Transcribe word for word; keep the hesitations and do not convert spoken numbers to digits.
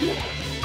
Yeah.